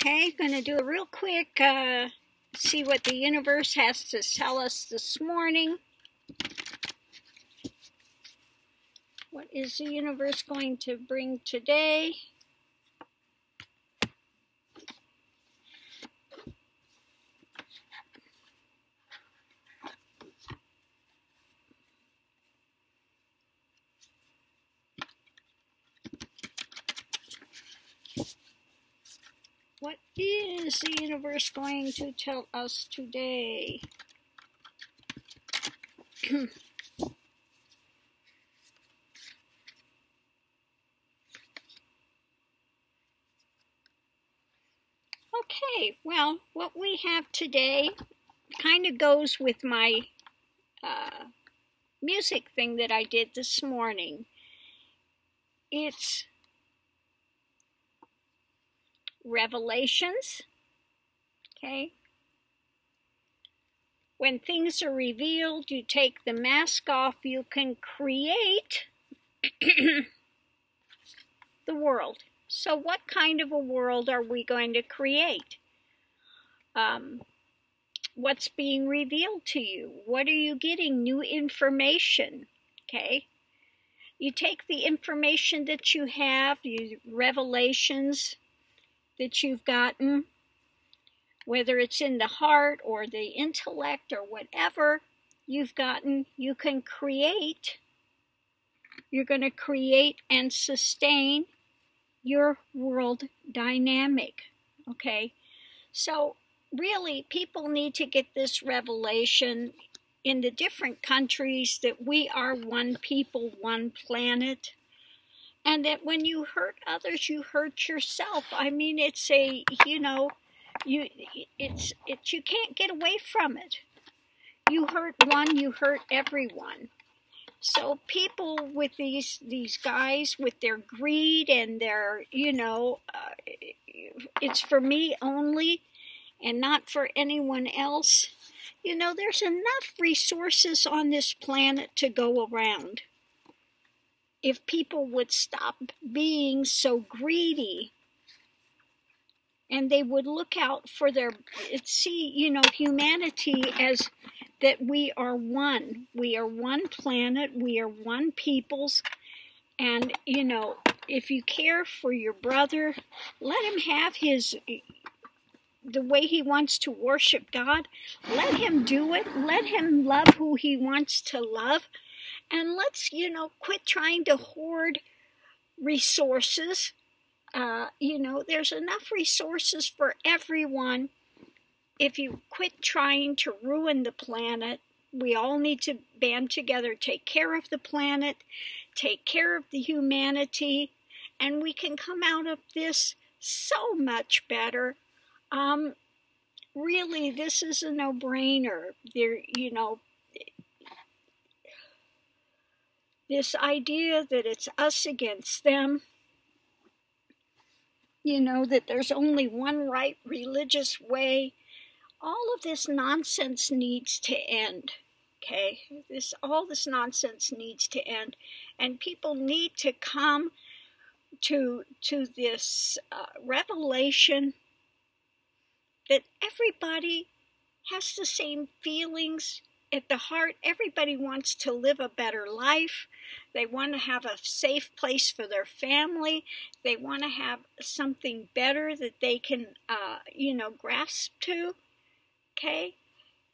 Okay, gonna do a real quick, see what the universe has to tell us this morning. What is the universe going to bring today? What is the universe going to tell us today? Okay, well, what we have today kind of goes with my music thing that I did this morning. It's revelations, okay? When things are revealed, you take the mask off, you can create the world. So what kind of a world are we going to create? What's being revealed to you? What are you getting? New information, okay? You take the information that you have, revelations that you've gotten, whether it's in the heart or the intellect or whatever you've gotten, you can create. You're going to create and sustain your world dynamic, okay? So really, people need to get this revelation in the different countries that we are one people, one planet. And that when you hurt others, you hurt yourself. I mean, it's a, you know, you can't get away from it. You hurt one, you hurt everyone. So people with these guys, with their greed and their, you know, it's for me only and not for anyone else. You know, there's enough resources on this planet to go around. If people would stop being so greedy and they would look out for their, see, you know, humanity as that we are one. We are one planet. We are one peoples. And, you know, if you care for your brother, let him have his, the way he wants to worship God. Let him do it. Let him love who he wants to love. And let's, you know, quit trying to hoard resources. You know, there's enough resources for everyone. If you quit trying to ruin the planet, we all need to band together, take care of the planet, take care of the humanity, and we can come out of this so much better. Really, this is a no-brainer. There, you know, this idea that it's us against them, you know, that there's only one right religious way, all of this nonsense needs to end, okay? All this nonsense needs to end, and people need to come to this revelation that everybody has the same feelings. At the heart, everybody wants to live a better life. They want to have a safe place for their family. They want to have something better that they can, you know, grasp to, okay?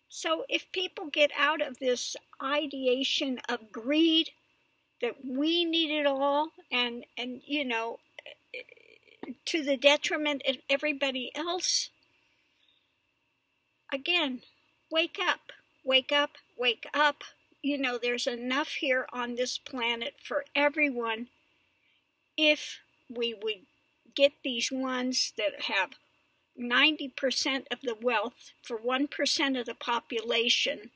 So if people get out of this ideation of greed, that we need it all, and you know, to the detriment of everybody else, again, wake up. Wake up, wake up. You know, there's enough here on this planet for everyone if we would get these ones that have 90% of the wealth for 1% of the population.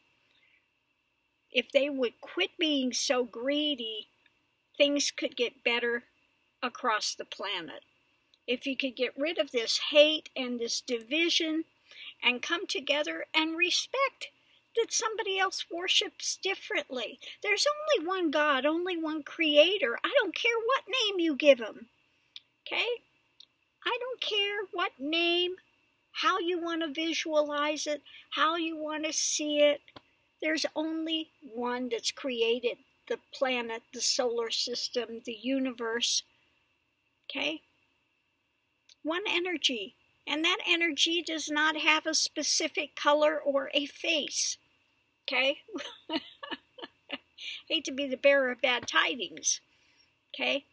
If they would quit being so greedy, things could get better across the planet. If you could get rid of this hate and this division and come together and respect that somebody else worships differently. There's only one God, only one creator. I don't care what name you give him, okay? I don't care what name, how you want to visualize it, how you want to see it. There's only one that's created the planet, the solar system, the universe. Okay? One energy. And that energy does not have a specific color or a face. Okay? Hate to be the bearer of bad tidings. Okay?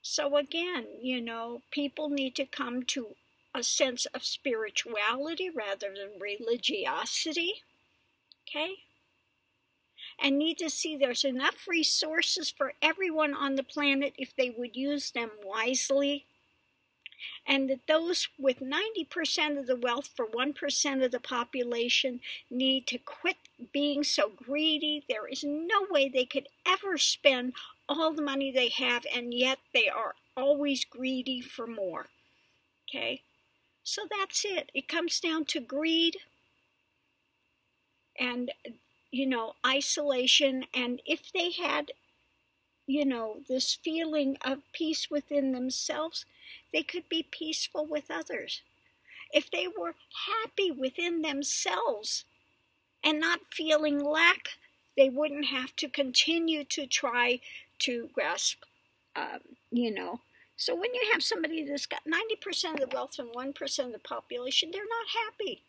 So again, you know, people need to come to a sense of spirituality rather than religiosity. Okay? And need to see there's enough resources for everyone on the planet if they would use them wisely. And that those with 90% of the wealth for 1% of the population need to quit being so greedy. There is no way they could ever spend all the money they have, and yet they are always greedy for more. Okay? So that's it. It comes down to greed and, you know, isolation. And if they had, you know, this feeling of peace within themselves, they could be peaceful with others. If they were happy within themselves and not feeling lack, they wouldn't have to continue to try to grasp, you know. So when you have somebody that's got 90% of the wealth and 1% of the population, they're not happy.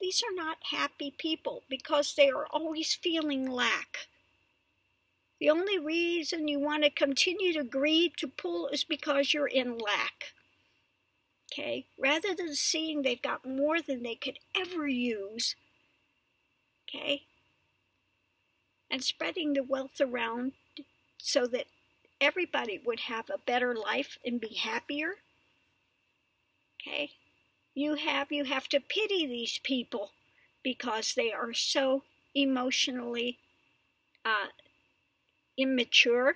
These are not happy people because they are always feeling lack. The only reason you want to continue to greed, to pull, is because you're in lack. Okay? Rather than seeing they've got more than they could ever use. Okay? And spreading the wealth around so that everybody would have a better life and be happier. Okay? You have to pity these people because they are so emotionally immature.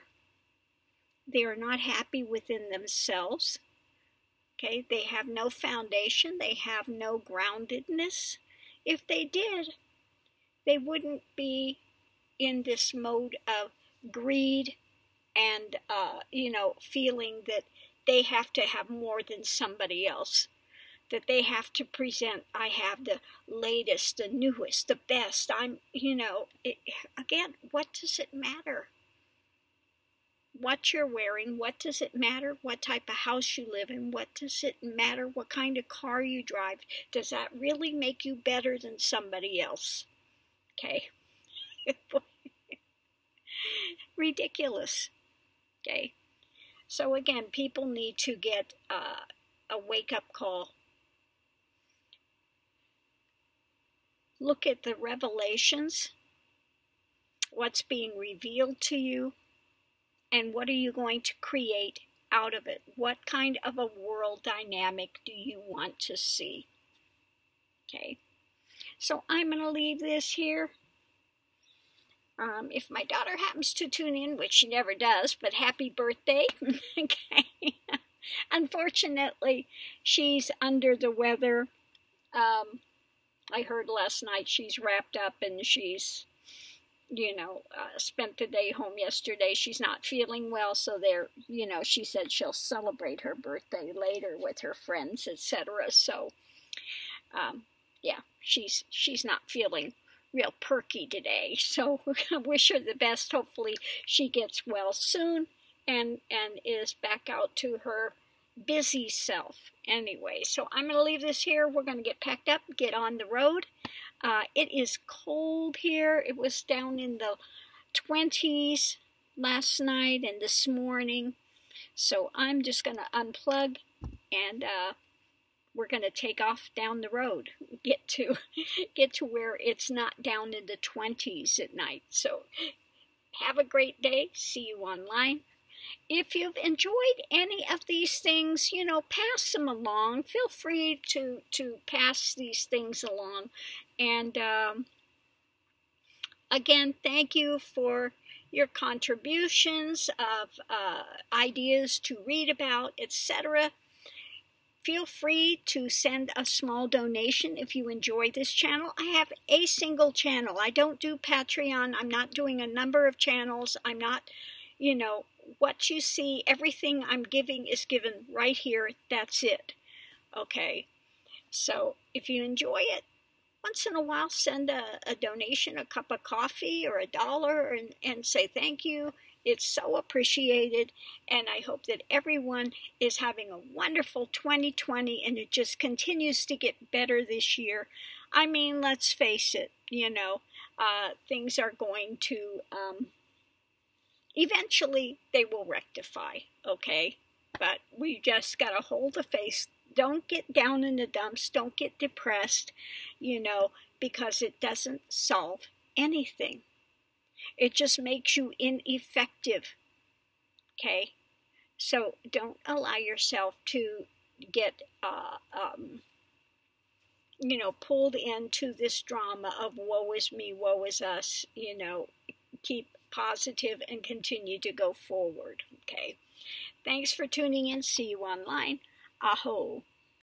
They are not happy within themselves. Okay? They have no foundation. They have no groundedness. If they did, they wouldn't be in this mode of greed and, you know, feeling that they have to have more than somebody else. That they have to present, I have the latest, the newest, the best. I'm, you know, again, what does it matter? What you're wearing, what does it matter? What type of house you live in, what does it matter? What kind of car you drive? Does that really make you better than somebody else? Okay. Ridiculous. Okay. So again, people need to get a wake-up call. Look at the revelations, what's being revealed to you, and what are you going to create out of it? What kind of a world dynamic do you want to see? Okay, so I'm going to leave this here. If my daughter happens to tune in, which she never does, but happy birthday. Okay. Unfortunately, she's under the weather. I heard last night she's wrapped up and she's, you know, spent the day home yesterday. She's not feeling well, so they're, you know, she said she'll celebrate her birthday later with her friends, etc. So, yeah, she's not feeling real perky today. So I wish her the best. Hopefully she gets well soon and is back out to her busy self. Anyway, so I'm going to leave this here. We're going to get packed up, get on the road. It is cold here. It was down in the 20s last night and this morning. So I'm just going to unplug and we're going to take off down the road. Get to where it's not down in the 20s at night. So have a great day. See you online. If you've enjoyed any of these things, you know, pass them along. Feel free to pass these things along. And again, thank you for your contributions of ideas to read about, etc. Feel free to send a small donation if you enjoy this channel. I have a single channel. I don't do Patreon. I'm not doing a number of channels. I'm not, you know, what you see, everything I'm giving is given right here. That's it. Okay, so if you enjoy it, once in a while send a donation, a cup of coffee or $1, and say thank you. It's so appreciated, and I hope that everyone is having a wonderful 2020, and it just continues to get better this year. I mean, let's face it, you know, things are going to, eventually they will rectify, okay? But we just got to hold the face. Don't get down in the dumps. Don't get depressed, you know, because it doesn't solve anything. It just makes you ineffective, okay? So don't allow yourself to get, you know, pulled into this drama of woe is me, woe is us. You know, keep positive and continue to go forward, okay? Thanks for tuning in. See you online. Aho.